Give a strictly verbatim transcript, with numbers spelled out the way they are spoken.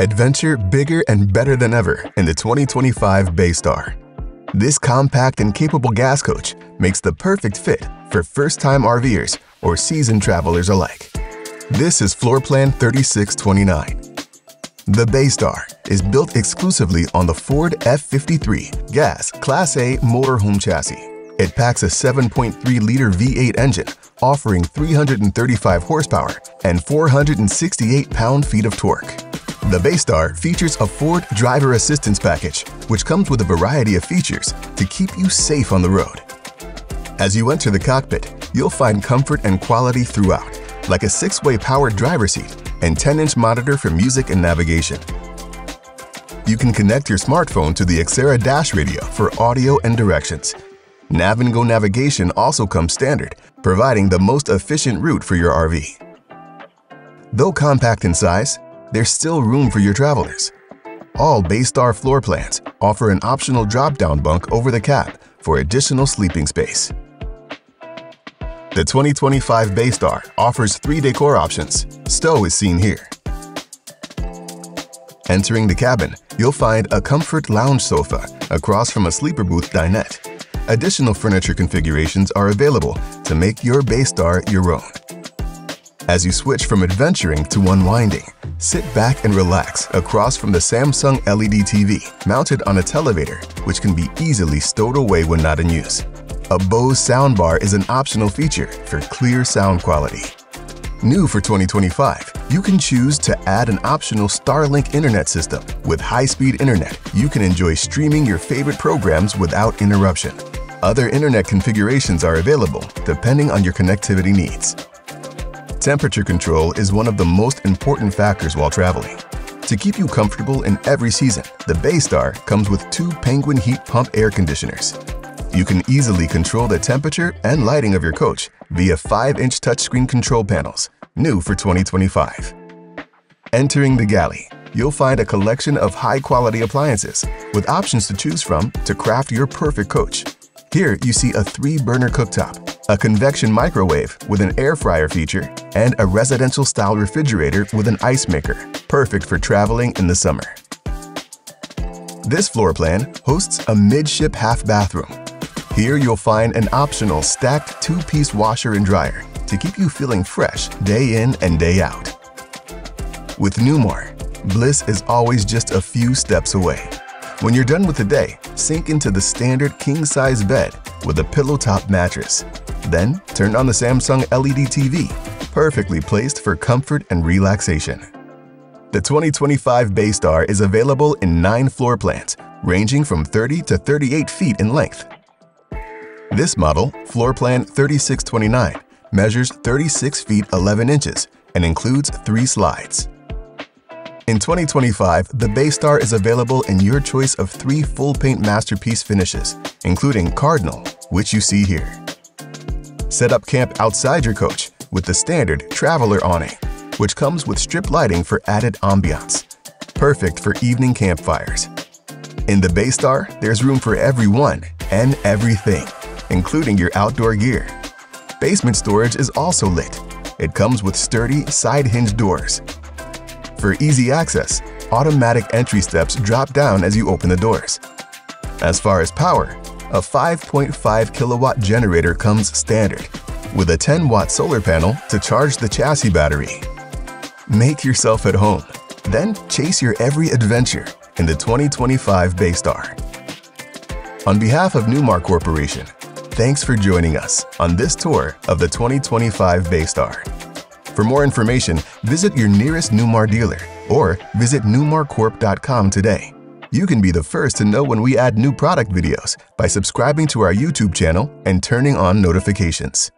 Adventure bigger and better than ever in the twenty twenty-five Bay Star. This compact and capable gas coach makes the perfect fit for first-time RVers or seasoned travelers alike. This is floor plan thirty-six twenty-nine. The Bay Star is built exclusively on the Ford F fifty-three gas Class A motorhome chassis. It packs a seven point three liter V eight engine, offering three hundred thirty-five horsepower and four hundred sixty-eight pound-feet of torque. The Bay Star features a Ford driver assistance package, which comes with a variety of features to keep you safe on the road. As you enter the cockpit, you'll find comfort and quality throughout, like a six-way powered driver's seat and ten-inch monitor for music and navigation. You can connect your smartphone to the Xera Dash Radio for audio and directions. Nav and Go navigation also comes standard, providing the most efficient route for your R V. Though compact in size, there's still room for your travelers. All Bay Star floor plans offer an optional drop-down bunk over the cab for additional sleeping space. The twenty twenty-five Bay Star offers three decor options. Stowe is seen here. Entering the cabin, you'll find a comfort lounge sofa across from a sleeper booth dinette. Additional furniture configurations are available to make your Bay Star your own. As you switch from adventuring to unwinding, sit back and relax across from the Samsung L E D T V mounted on a televator, which can be easily stowed away when not in use. A Bose soundbar is an optional feature for clear sound quality. New for twenty twenty-five, you can choose to add an optional Starlink internet system. With high-speed internet, you can enjoy streaming your favorite programs without interruption. Other internet configurations are available depending on your connectivity needs. Temperature control is one of the most important factors while traveling. To keep you comfortable in every season, the Bay Star comes with two Penguin heat pump air conditioners. You can easily control the temperature and lighting of your coach via five-inch touchscreen control panels, new for twenty twenty-five. Entering the galley, you'll find a collection of high-quality appliances with options to choose from to craft your perfect coach. Here you see a three-burner cooktop, a convection microwave with an air fryer feature, and a residential-style refrigerator with an ice maker, perfect for traveling in the summer. This floor plan hosts a midship half bathroom. Here you'll find an optional stacked two-piece washer and dryer to keep you feeling fresh day in and day out. With Newmar, bliss is always just a few steps away. When you're done with the day, sink into the standard king-size bed with a pillow-top mattress. Then, turn on the Samsung L E D T V, perfectly placed for comfort and relaxation. The twenty twenty-five Bay Star is available in nine floor plans, ranging from thirty to thirty-eight feet in length. This model, floor plan thirty-six twenty-nine, measures thirty-six feet eleven inches and includes three slides. In twenty twenty-five, the Bay Star is available in your choice of three full-paint masterpiece finishes, including Cardinal, which you see here. Set up camp outside your coach with the standard traveler awning, which comes with strip lighting for added ambiance, perfect for evening campfires. In the Bay Star, there's room for everyone and everything, including your outdoor gear. Basement storage is also lit. It comes with sturdy side-hinge doors. For easy access, automatic entry steps drop down as you open the doors. As far as power, a five point five kilowatt generator comes standard, with a ten watt solar panel to charge the chassis battery. Make yourself at home, then chase your every adventure in the twenty twenty-five Bay Star. On behalf of Newmar Corporation, thanks for joining us on this tour of the twenty twenty-five Bay Star. For more information, visit your nearest Newmar dealer or visit newmar corp dot com today. You can be the first to know when we add new product videos by subscribing to our YouTube channel and turning on notifications.